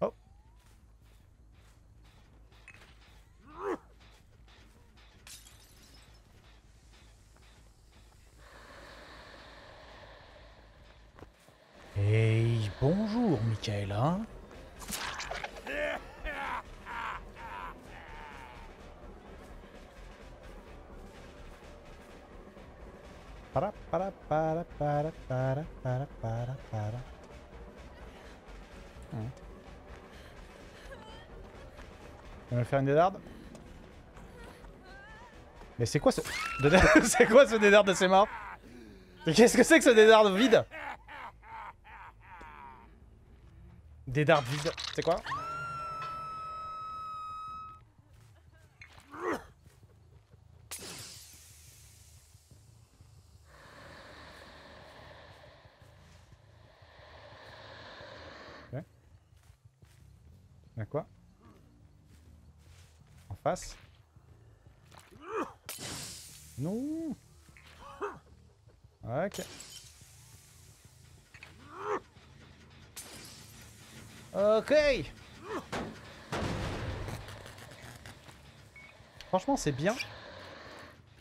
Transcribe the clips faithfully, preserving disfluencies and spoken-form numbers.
Oh. Hey, bonjour Michaela. Para para para para para para para para. Hein. On va faire une dédarde. Mais c'est quoi ce... c'est quoi ce dédarde assez marrant? Qu'est-ce que c'est que ce dédarde vide? Dédarde vide, c'est quoi? Ok. Y'a quoi? Face. Non. Ok. Ok. Franchement, c'est bien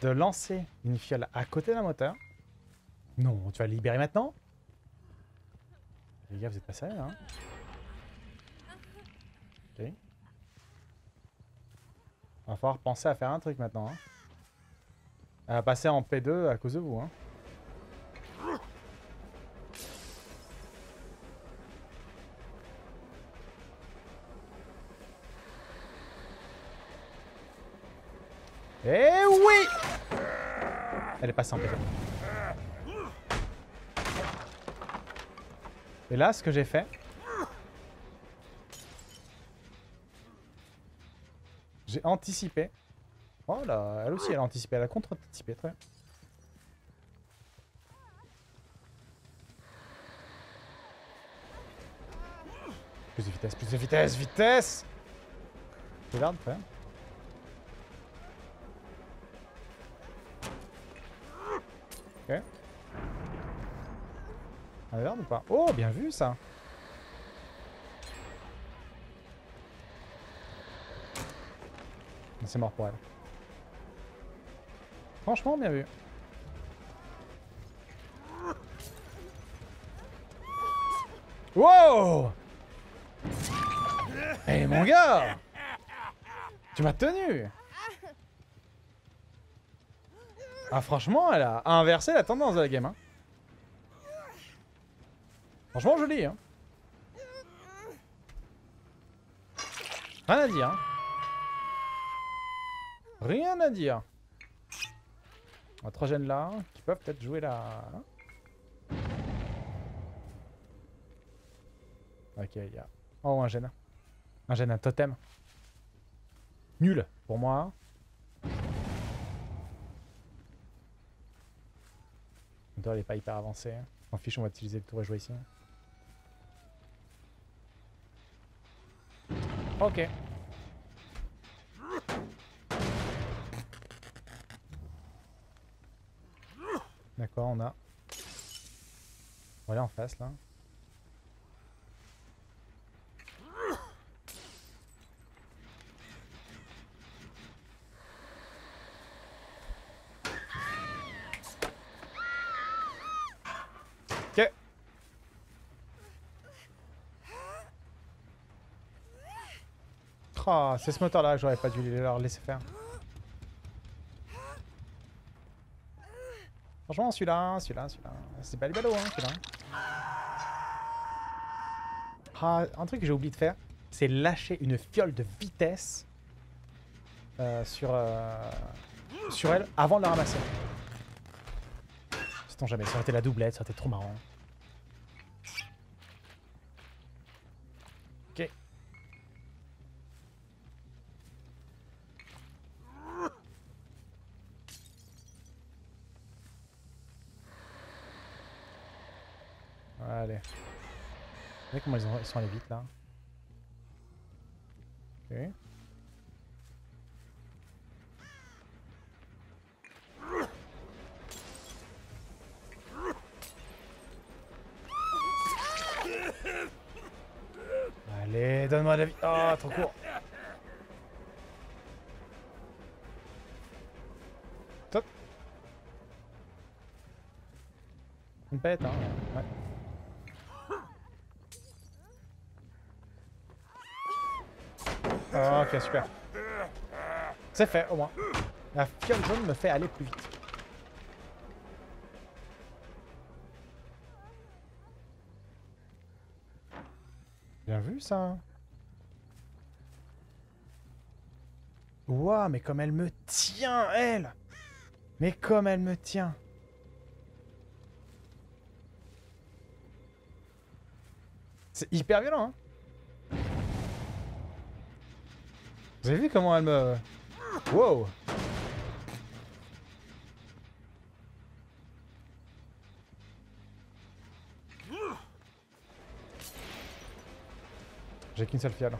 de lancer une fiole à côté d'un moteur. Non, tu vas le libérer maintenant. Les gars, vous êtes pas sérieux, hein? Ok. Va falloir penser à faire un truc maintenant. Hein. Elle va passer en P deux à cause de vous. Hein. Eh oui! Elle est passée en P deux. Et là, ce que j'ai fait... J'ai anticipé. Oh là, elle aussi, elle a anticipé. Elle a contre-anticipé, très bien. Plus de vitesse, plus de vitesse, vitesse! C'est l'arme, très bien. Ok. Elle a l'arme ou pas? Oh, bien vu ça! C'est mort pour elle. Franchement, bien vu. Wow! Eh hey, mon gars! Tu m'as tenu! Ah franchement, elle a inversé la tendance de la game. Hein. Franchement, joli. Hein. Rien à dire. Hein. Rien à dire. On a trois jeunes là, qui peuvent peut-être jouer là. Ok, il y a... Oh, un gène. Un gène, un totem. Nul, pour moi. Le tour n'est pas hyper avancé. S'en fiche, on va utiliser le tour et jouer ici. Ok. D'accord, on a... On va aller en face, là. Ok. Oh, c'est ce moteur-là que j'aurais pas dû leur laisser faire. Franchement, celui-là, celui-là, celui-là. C'est pas les ballots, hein, celui-là. Ah, un truc que j'ai oublié de faire, c'est lâcher une fiole de vitesse euh, sur, euh, sur elle avant de la ramasser. Sait-on jamais, ça aurait été la doublette, ça aurait été trop marrant. Ok. Allez. Vous voyez comment ils sont allés vite là. Ok. Allez, donne-moi la vie. Ah, oh, trop court. Top. Une bête, hein. Ouais. Oh, ok, super. C'est fait, au moins. La fiole jaune me fait aller plus vite. Bien vu, ça. Ouah, wow, mais comme elle me tient, elle. Mais comme elle me tient. C'est hyper violent, hein. Vous avez vu comment elle me... Wow! J'ai qu'une seule fiole.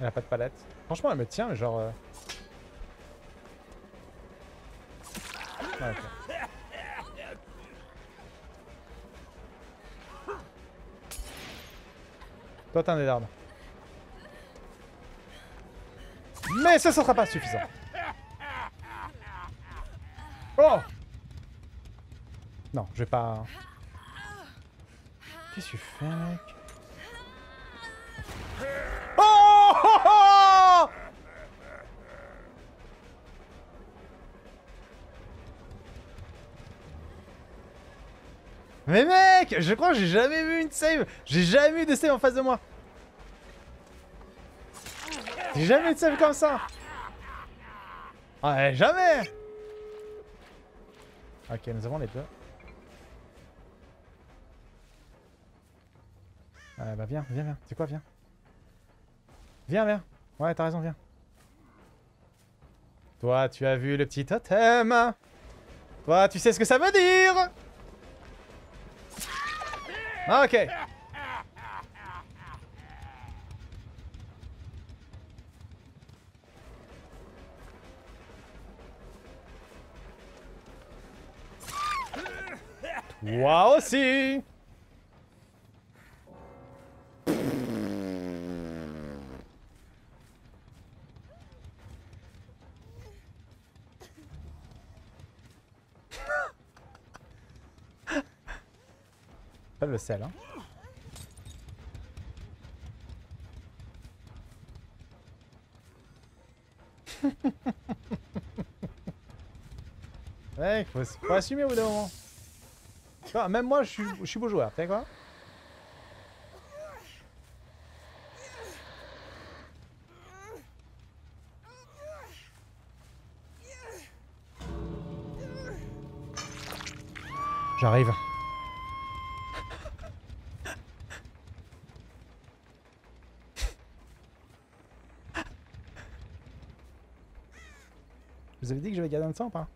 Elle a pas de palette. Franchement, elle me tient, mais genre... Euh... Ah, okay. Toi, t'as un des larmes. Mais ça ne sera pas suffisant. Oh! Non, je vais pas... Qu'est-ce que tu fais, mec? Oh, oh, oh! Mais mec, je crois que j'ai jamais vu une save. J'ai jamais eu de save en face de moi. J'ai jamais eu de save comme ça. Ah, jamais. Ok, nous avons les deux. Ah bah viens, viens, viens. C'est quoi, viens. Viens, viens. Ouais, t'as raison, viens. Toi, tu as vu le petit totem. Toi, tu sais ce que ça veut dire. Ah, ok. Toi aussi. Le sel, hein. Mec, faut, faut assumer au bout d'un moment. Enfin, même moi, je suis beau joueur, t'es quoi. J'arrive. Vous avez dit que je vais garder un sang ou pas?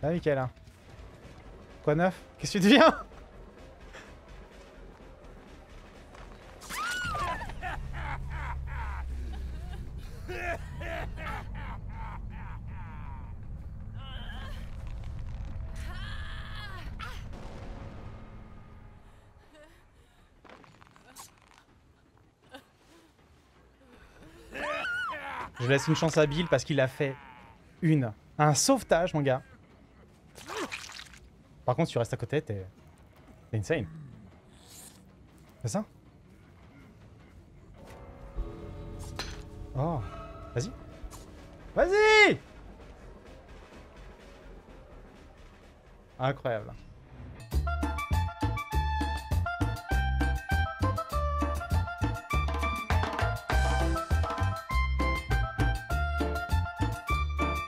Ah Mickaël, hein. Quoi de neuf? Qu'est-ce que tu deviens? Je laisse une chance à Bill parce qu'il a fait une. Un sauvetage, mon gars. Par contre, si tu restes à côté, t'es insane. C'est ça? Oh. Vas-y. Vas-y! Incroyable.